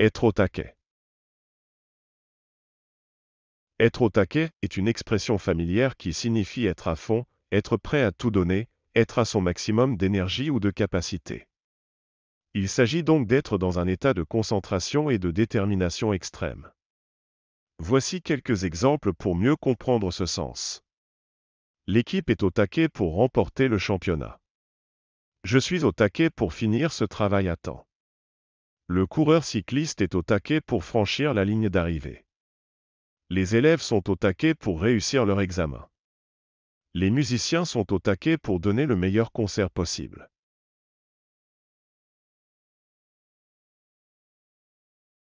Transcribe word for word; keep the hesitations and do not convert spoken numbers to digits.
Être au taquet. Être au taquet est une expression familière qui signifie être à fond, être prêt à tout donner, être à son maximum d'énergie ou de capacité. Il s'agit donc d'être dans un état de concentration et de détermination extrême. Voici quelques exemples pour mieux comprendre ce sens. L'équipe est au taquet pour remporter le championnat. Je suis au taquet pour finir ce travail à temps. Le coureur cycliste est au taquet pour franchir la ligne d'arrivée. Les élèves sont au taquet pour réussir leur examen. Les musiciens sont au taquet pour donner le meilleur concert possible.